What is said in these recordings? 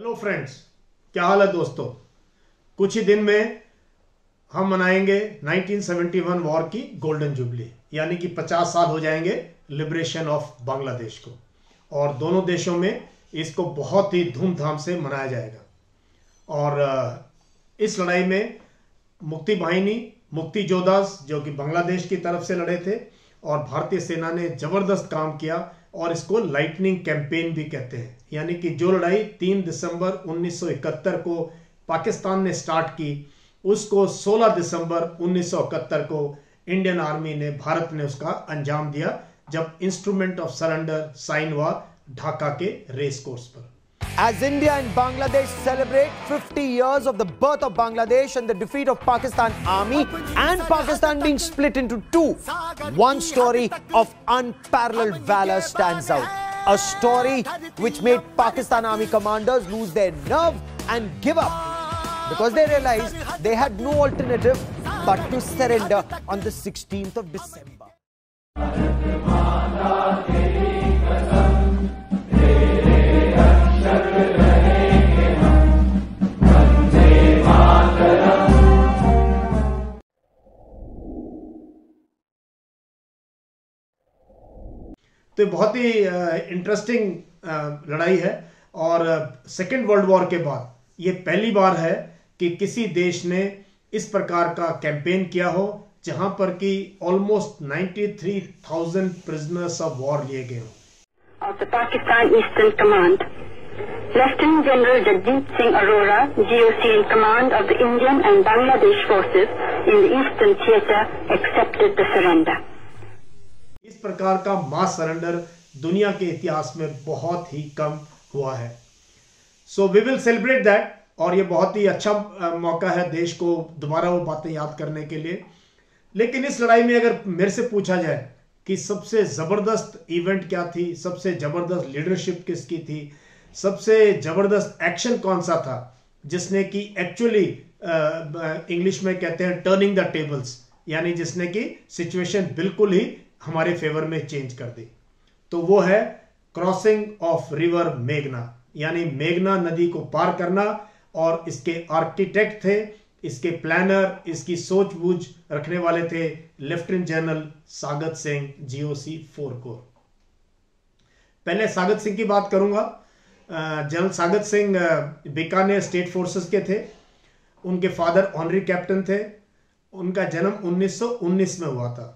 Hello friends, क्या हाल है दोस्तों। कुछ ही दिन में हम मनाएंगे 1971 वॉर की गोल्डन जुबली, यानी कि 50 साल हो जाएंगे लिबरेशन ऑफ बांग्लादेश को, और दोनों देशों में इसको बहुत ही धूमधाम से मनाया जाएगा। और इस लड़ाई में मुक्ति वाहिनी, मुक्ति योद्धास जो कि बांग्लादेश की तरफ से लड़े थे, और भारतीय सेना ने जबरदस्त काम किया, और इसको लाइटनिंग कैंपेन भी कहते हैं। यानी कि जो लड़ाई 3 दिसंबर 1971 को पाकिस्तान ने स्टार्ट की, उसको 16 दिसंबर 1971 को इंडियन आर्मी ने, भारत ने उसका अंजाम दिया, जब इंस्ट्रूमेंट ऑफ सरेंडर साइन हुआ ढाका के रेस कोर्स पर। As India and Bangladesh celebrate 50 years of the birth of Bangladesh and the defeat of Pakistan army, and Pakistan being split into two, one story of unparalleled valor stands out. A story which made Pakistan army commanders lose their nerve and give up because they realized they had no alternative but to surrender on the 16th of December. तो बहुत ही interesting लड़ाई है, और second world war के बाद ये पहली बार है कि किसी देश ने इस प्रकार का कैंपेन किया हो, जहां पर कि ऑलमोस्ट 93,000 प्रिजनर्स ऑफ वॉर लिए गए हों। Of the Pakistan eastern command, lieutenant general Jagjit Singh Arora, GOC in command of the Indian and Bangladesh forces in the eastern theatre, accepted the surrender. इस प्रकार का मास सरेंडर दुनिया के इतिहास में बहुत ही कम हुआ है। So we will celebrate that, और ये बहुत ही अच्छा मौका है देश को दोबारा वो बातें याद करने के लिए। लेकिन इस लड़ाई में अगर मेरे से पूछा जाए कि सबसे ज़बरदस्त इवेंट क्या थी, सबसे ज़बरदस्त लीडरशिप किसकी थी, सबसे ज़बरदस्त एक्शन कौन सा था जिसने कि एक्चुअली इंग्लिश में कहते हैं टर्निंग द टेबल्स, यानी जिसने कि सिचुएशन बिल्कुल ही हमारे फेवर में चेंज कर दी, तो वो है क्रॉसिंग ऑफ रिवर मेघना, यानी मेघना नदी को पार करना। और इसके आर्किटेक्ट थे, इसके प्लानर, इसकी सोचबूझ रखने वाले थे lieutenant general Sagat Singh, GOC 4 corps. पहले सागत सिंह की बात करूंगा। General Sagat Singh Bikaner state forces के थे। उनके फादर ऑनरी कैप्टन थे। उनका जन्म 1919 में हुआ था।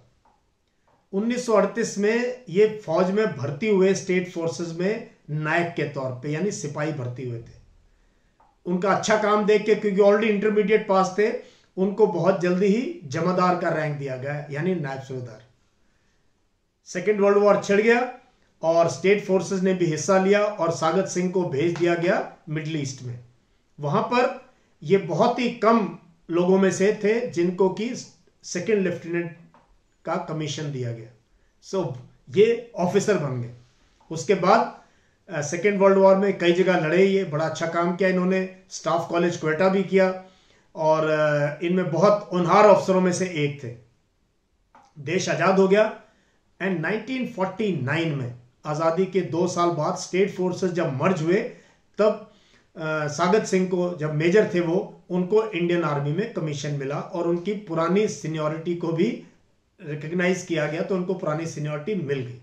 1938 में ये फौज में भर्ती हुए, स्टेट फोर्सेस में नायक के तौर पे, यानी सिपाही भर्ती हुए थे। उनका अच्छा काम देख के, क्योंकि ऑलरेडी इंटरमीडिएट पास थे, उनको बहुत जल्दी ही जमादार का रैंक दिया गया, यानी नायब सूबेदार। सेकेंड वर्ल्ड वॉर छिड़ गया और स्टेट फोर्सेस ने भी हिस्सा लिया, और सागत सिंह को भेज दिया गया मिडिल ईस्ट में। वहां पर ये बहुत ही कम लोगों में से थे जिनको कि सेकेंड लेफ्टिनेंट का कमीशन दिया गया। ये ऑफिसर बन गए। उसके बाद सेकेंड वर्ल्ड वॉर में कई जगह लड़े। ये बड़ा अच्छा काम किया इन्होंने। स्टाफ कॉलेज क्वेटा भी किया, और इनमें बहुत होनहार अफसरों में से एक थे। देश आज़ाद हो गया, एंड 1949 में आज़ादी के 2 साल बाद स्टेट फोर्सेस जब मर्ज हुए, तब सागत सिंह को, जब मेजर थे वो, उनको इंडियन आर्मी में कमीशन मिला, और उनकी पुरानी सीनियरिटी को भी रिकग्नाइज किया गया, तो उनको पुरानी सीनियरिटी मिल गई।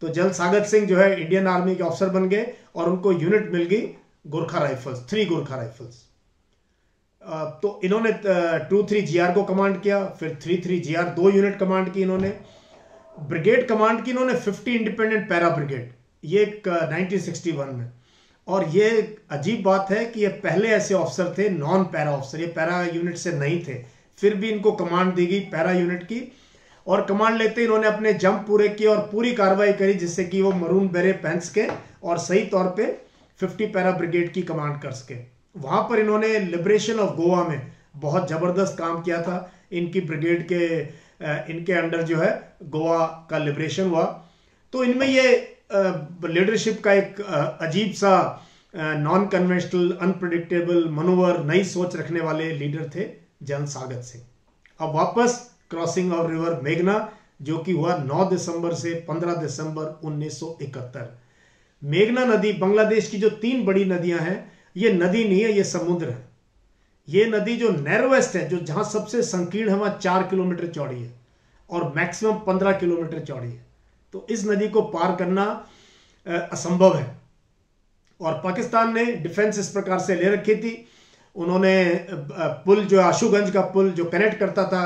तो जनरल सागत सिंह जो है इंडियन आर्मी के ऑफिसर बन गए, और उनको यूनिट मिल गई गोरखा राइफल्स, 3 गोरखा राइफल्स। तो इन्होंने 2-3 GR को कमांड किया, फिर 3-3 GR 2 यूनिट कमांड की इन्होंने। ब्रिगेड कमांड की इन्होंने 50 इंडिपेंडेंट पैरा ब्रिगेड, ये एक 1961 में। और ये अजीब बात है कि ये पहले ऐसे ऑफिसर थे नॉन पैरा ऑफिसर, ये पैरा यूनिट से नहीं थे, फिर भी इनको कमांड दी गई पैरा यूनिट की। और कमांड लेते ही इन्होंने अपने जंप पूरे किए और पूरी कार्रवाई करी, जिससे कि वो मरून बेरे पहन सके और सही तौर पे 50 पैरा ब्रिगेड की कमांड कर सके। वहाँ पर इन्होंने लिबरेशन ऑफ गोवा में बहुत ज़बरदस्त काम किया था। इनकी ब्रिगेड के इनके अंडर जो है गोवा का लिबरेशन हुआ। तो इनमें ये लीडरशिप का एक अजीब सा नॉन कन्वेंशनल, अनप्रडिक्टेबल मनोवर, नई सोच रखने वाले लीडर थे जनरल सागत सिंह। अब वापस क्रॉसिंग ऑफ रिवर मेघना, जो कि हुआ 9 दिसंबर से 15 दिसंबर 1971। मेघना नदी बांग्लादेश की जो तीन बड़ी नदियां हैं, ये नदी नहीं है, ये समुद्र है। ये नदी जो नैरोवेस्ट है, जो जहां सबसे संकीर्ण है, वहां 4 किलोमीटर चौड़ी है और मैक्सिमम 15 किलोमीटर चौड़ी है। तो इस नदी को पार करना असंभव है। और पाकिस्तान ने डिफेंस इस प्रकार से ले रखी थी। उन्होंने पुल जो आशुगंज का पुल जो कनेक्ट करता था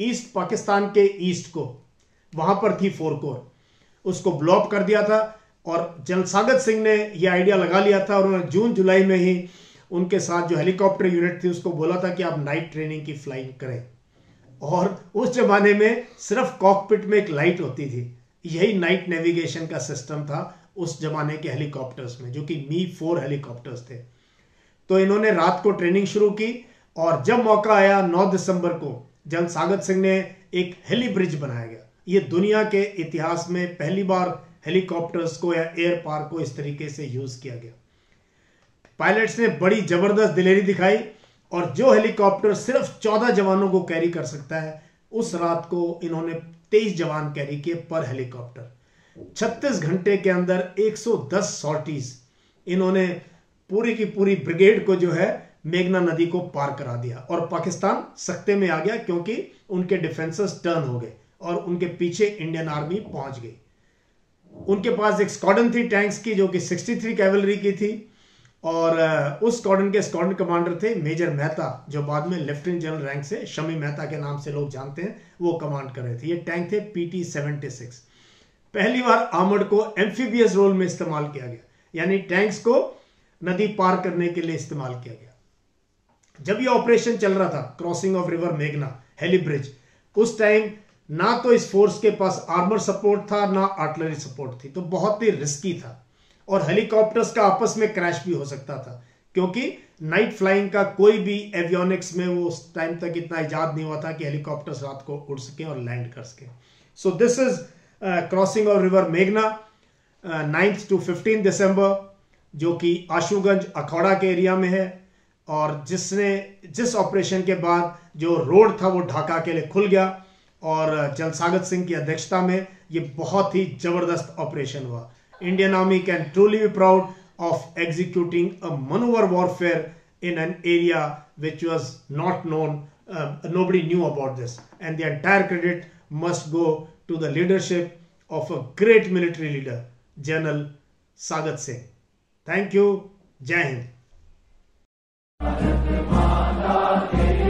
ईस्ट पाकिस्तान के ईस्ट को, वहां पर थी 4 कोर, उसको ब्लॉक कर दिया था। और जनरल सागत सिंह ने ये आइडिया लगा लिया था और उन्होंने जून जुलाई में ही उनके साथ जो हेलीकॉप्टर यूनिट थी उसको बोला था कि आप नाइट ट्रेनिंग की फ्लाइंग करें। और उस जमाने में सिर्फ कॉकपिट में एक लाइट होती थी, यही नाइट नेविगेशन का सिस्टम था उस जमाने के हेलीकॉप्टर्स में, जो कि Mi-4 हेलीकॉप्टर्स थे। तो इन्होंने रात को ट्रेनिंग शुरू की और जब मौका आया 9 दिसंबर को जनरल सागत सिंह ने एक हेली ब्रिज बनाया गया। ये दुनिया के इतिहास में पहली बार हेलीकॉप्टर्स को या एयर पावर को इस तरीके से यूज किया गया। पायलट्स ने बड़ी जबरदस्त दिलेरी दिखाई और जो हेलीकॉप्टर सिर्फ 14 जवानों को कैरी कर सकता है, उस रात को इन्होंने 23 जवान कैरी किए पर हेलीकॉप्टर। 36 घंटे के अंदर 110 सॉर्टीज इन्होंने पूरी की पूरी ब्रिगेड को जो है मेघना नदी को पार करा दिया। और पाकिस्तान सख्ते में आ गया क्योंकि उनके डिफेंसर्स टर्न हो गए और उनके पीछे इंडियन आर्मी पहुंच गई। उनके पास एक स्क्वाड्रन थी टैंक्स की, जो कि 63 कैवलरी की थी, और उस स्क्वाड्रन के स्क्वाड्रन कमांडर थे मेजर मेहता, जो बाद में लेफ्टिनेंट जनरल रैंक से शमी मेहता के नाम से लोग जानते हैं, वो कमांड कर रहे थे। ये टैंक थे PT-76। पहली बार आर्मर्ड को एम्फीबियस रोल में इस्तेमाल किया गया, यानी टैंक्स को नदी पार करने के लिए इस्तेमाल किया गया। जब ये ऑपरेशन चल रहा था, क्रॉसिंग ऑफ रिवर मेघना हेली ब्रिज, उस टाइम ना तो इस फोर्स के पास आर्मर सपोर्ट था ना आर्टिलरी सपोर्ट थी, तो बहुत ही रिस्की था। और हेलीकॉप्टर्स का आपस में क्रैश भी हो सकता था, क्योंकि नाइट फ्लाइंग का कोई भी एवियोनिक्स में वो उस टाइम तक इतना इजाद नहीं हुआ था कि हेलीकॉप्टर्स रात को उड़ सके और लैंड कर सके। So this is crossing of river मेघना 9 to 15 दिसंबर, जो कि आशुगंज अखौड़ा के एरिया में है, और जिस ऑपरेशन के बाद जो रोड था वो ढाका के लिए खुल गया और जनरल सागत सिंह की अध्यक्षता में ये बहुत ही जबरदस्त ऑपरेशन हुआ। Indian Army can truly be proud of executing a maneuver warfare in an area which was not known, nobody knew about this, and the entire credit must go to the leadership of a great military leader, General Sagat Singh. Thank you. Jai Hind.